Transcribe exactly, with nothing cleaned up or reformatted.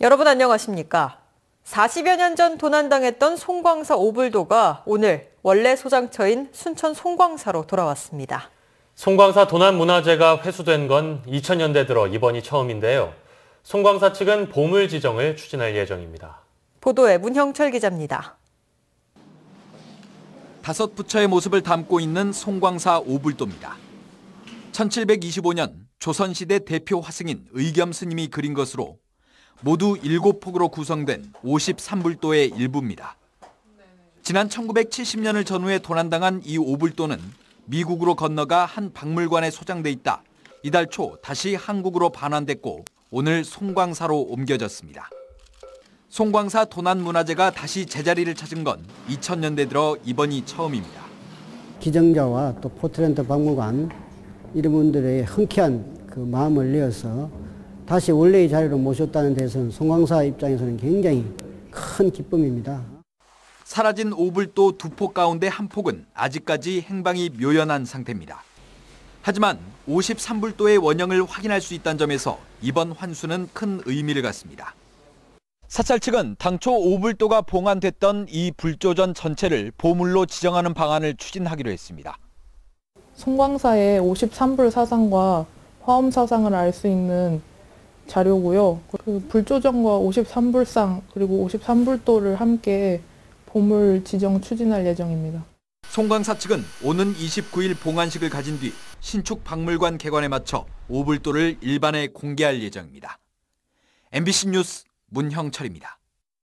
여러분 안녕하십니까? 사십여 년 전 도난당했던 송광사 오불도가 오늘 원래 소장처인 순천 송광사로 돌아왔습니다. 송광사 도난문화재가 회수된 건 이천 년대 들어 이번이 처음인데요. 송광사 측은 보물 지정을 추진할 예정입니다. 보도에 문형철 기자입니다. 다섯 부처의 모습을 담고 있는 송광사 오불도입니다. 천칠백이십오 년 조선시대 대표 화승인 의겸 스님이 그린 것으로 모두 일곱 폭으로 구성된 오십삼 불도의 일부입니다. 지난 천구백칠십 년을 전후에 도난당한 이 오불도는 미국으로 건너가 한 박물관에 소장돼 있다. 이달 초 다시 한국으로 반환됐고 오늘 송광사로 옮겨졌습니다. 송광사 도난문화재가 다시 제자리를 찾은 건 이천 년대 들어 이번이 처음입니다. 기증자와 또 포틀랜드 박물관 이런 분들의 흔쾌한 그 마음을 내어서 다시 원래의 자리로 모셨다는 데서는 송광사 입장에서는 굉장히 큰 기쁨입니다. 사라진 오불도 두 폭 가운데 한 폭은 아직까지 행방이 묘연한 상태입니다. 하지만 오십삼 불도의 원형을 확인할 수 있다는 점에서 이번 환수는 큰 의미를 갖습니다. 사찰 측은 당초 오불도가 봉안됐던 이 불조전 전체를 보물로 지정하는 방안을 추진하기로 했습니다. 송광사의 오십삼 불 사상과 화엄 사상을 알 수 있는 자료고요. 그 불조전과 오십삼 불상 그리고 오십삼 불도를 함께 보물 지정 추진할 예정입니다. 송광사 측은 오는 이십구 일 봉안식을 가진 뒤 신축 박물관 개관에 맞춰 오불도를 일반에 공개할 예정입니다. 엠비씨 뉴스 문형철입니다.